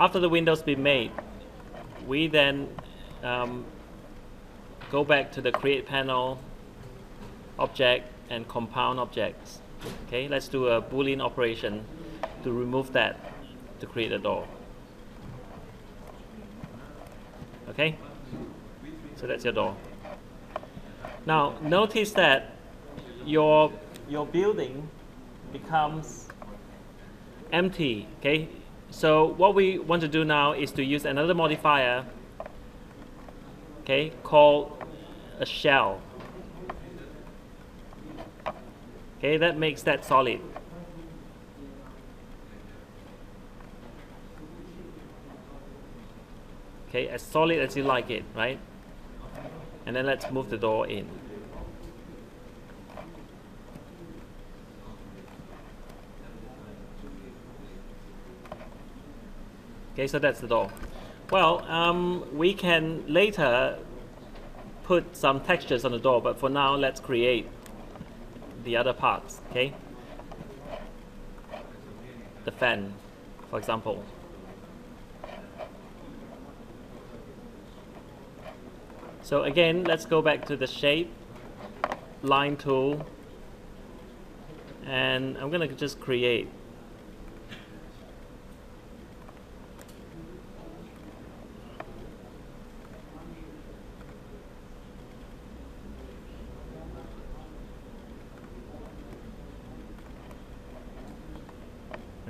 After the window's been made, we then go back to the create panel object and compound objects. Okay, let's do a Boolean operation to remove that to create a door. Okay, so that's your door. Now notice that your building becomes empty. Okay, so what we want to do now is to use another modifier, okay, called a shell. Okay, that makes that solid. Okay, as solid as you like it, right? And then let's move the door in. Okay, so that's the door. Well, we can later put some textures on the door, but for now, let's create the other parts, okay? The fan, for example. So again, let's go back to the shape, line tool, and I'm gonna just create.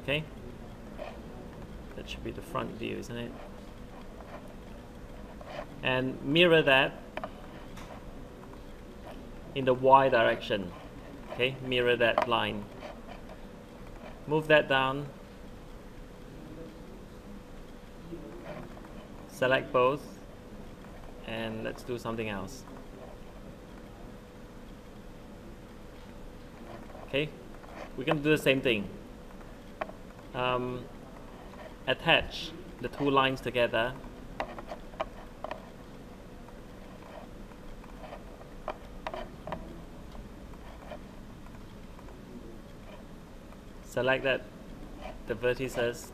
Okay, that should be the front view, isn't it? And mirror that in the Y direction. Okay, mirror that line. Move that down. Select both, and let's do something else. Okay, we're going to do the same thing. Attach the two lines together. Select that, the vertices,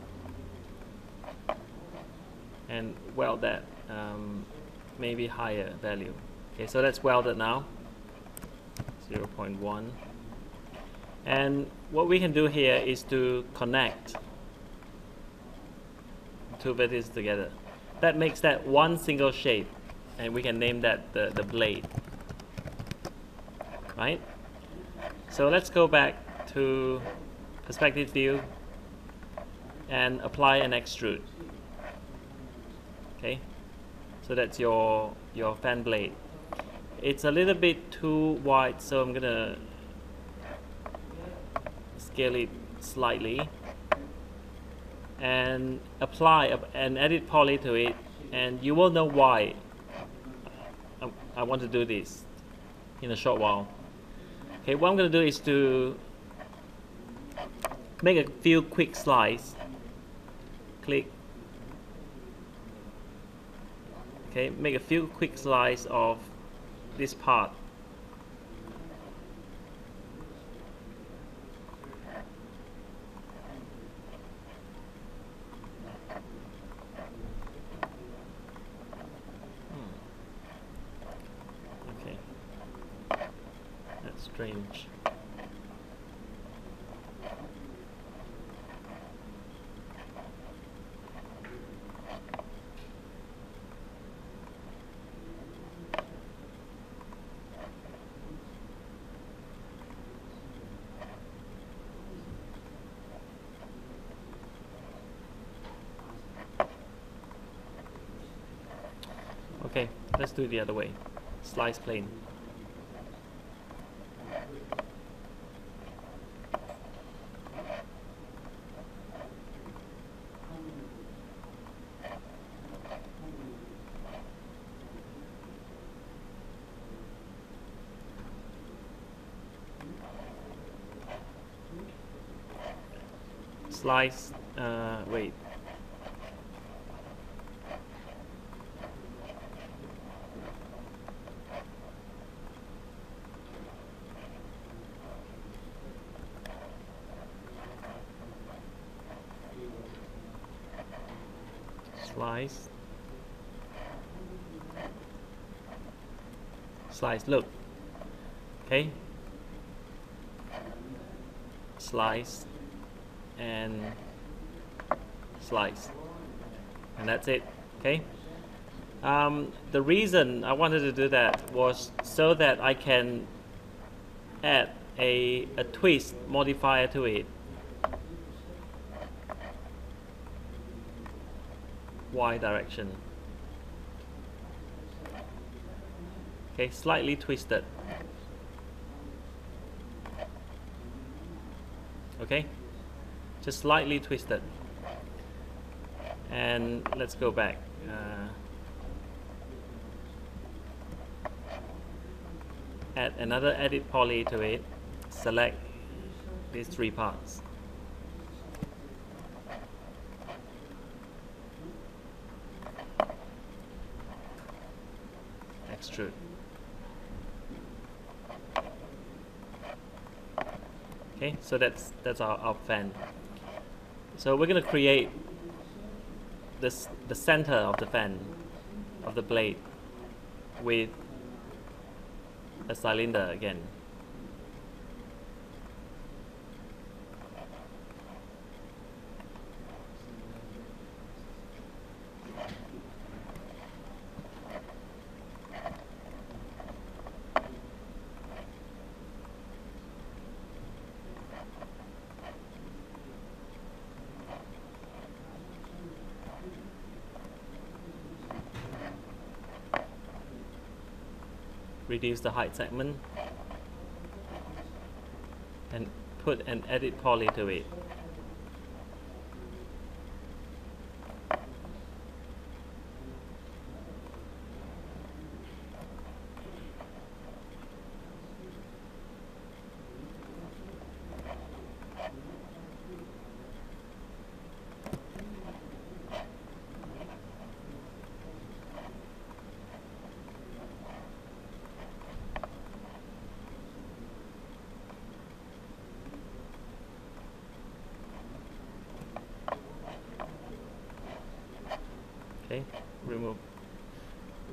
and weld that maybe higher value. Okay, so let's weld it now. 0.1. And what we can do here is to connect two vertices together. That makes that one single shape, and we can name that the blade. Right? So let's go back to perspective view and apply an extrude. Okay? So that's your fan blade. It's a little bit too wide, so I'm gonna scale it slightly and apply an edit poly to it, and you will know why I want to do this in a short while. Okay, what I'm going to do is to make a few quick slides. Click. Okay, make a few quick slides of this part. Strange. Okay, let's do it the other way. Slice plane. Slice, wait. slice, look, okay, slice and slice, and that's it. Okay, the reason I wanted to do that was so that I can add a twist modifier to it. Y direction. Okay, slightly twisted. Okay, just slightly twisted. And let's go back. Add another edit poly to it. Select these three parts. Extrude. Okay, so that's our fan. So we're going to create this, the center of the fan, of the blade, with a cylinder again. Reduce the height segment and put an edit poly to it.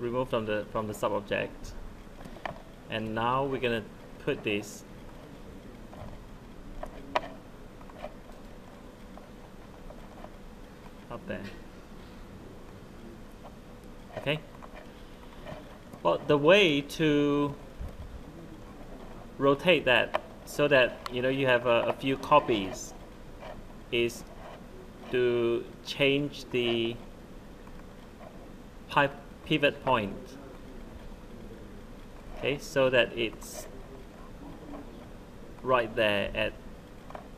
Remove from the sub object, and now we're gonna put this up there. Okay. Well, the way to rotate that so that you know you have a few copies is to change the pivot point, okay, so that it's right there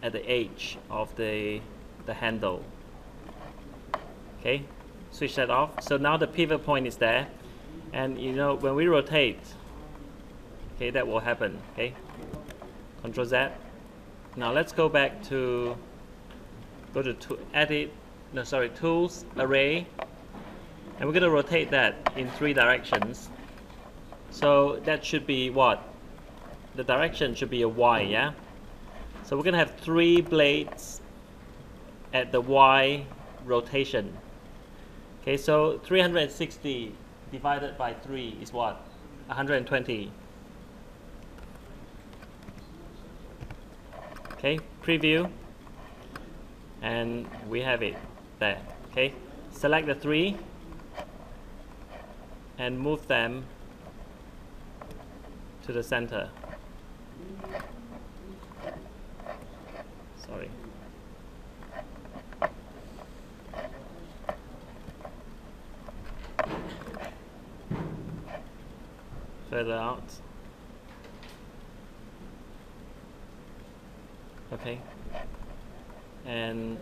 at the edge of the handle. Okay, switch that off. So now the pivot point is there, and you know when we rotate, okay, that will happen. Okay, Control Z. Now let's go back to Tools, Array. And we're going to rotate that in three directions. So that should be what? The direction should be a Y, yeah? So we're going to have three blades at the Y rotation. Okay, so 360 divided by 3 is what? 120. Okay, preview. And we have it there. Okay, select the three and move them to the center. Sorry. Further out. Okay. And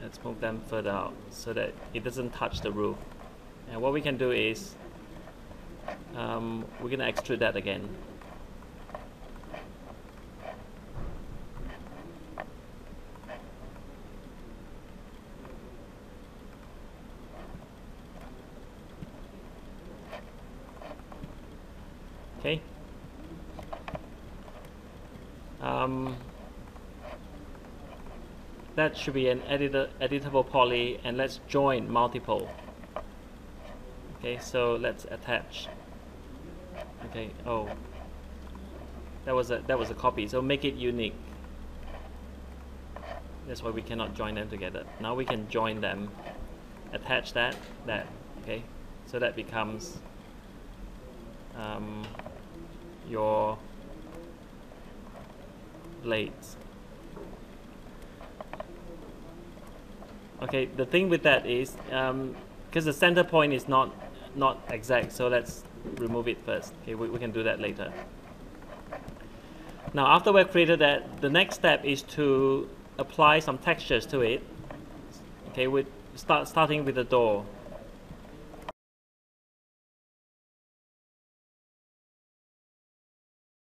let's move them further out so that it doesn't touch the roof. And what we can do is we're going to extrude that again. Okay. That should be an editable poly, and let's join multiple. Okay, so let's attach. Okay, oh, that was a copy, so make it unique. That's why we cannot join them together. Now we can join them. Attach that, okay? So that becomes your blades. Okay, the thing with that is, because the center point is not exact, so let's remove it first. Okay, we can do that later. Now, after we've created that, the next step is to apply some textures to it. Okay, starting with the door.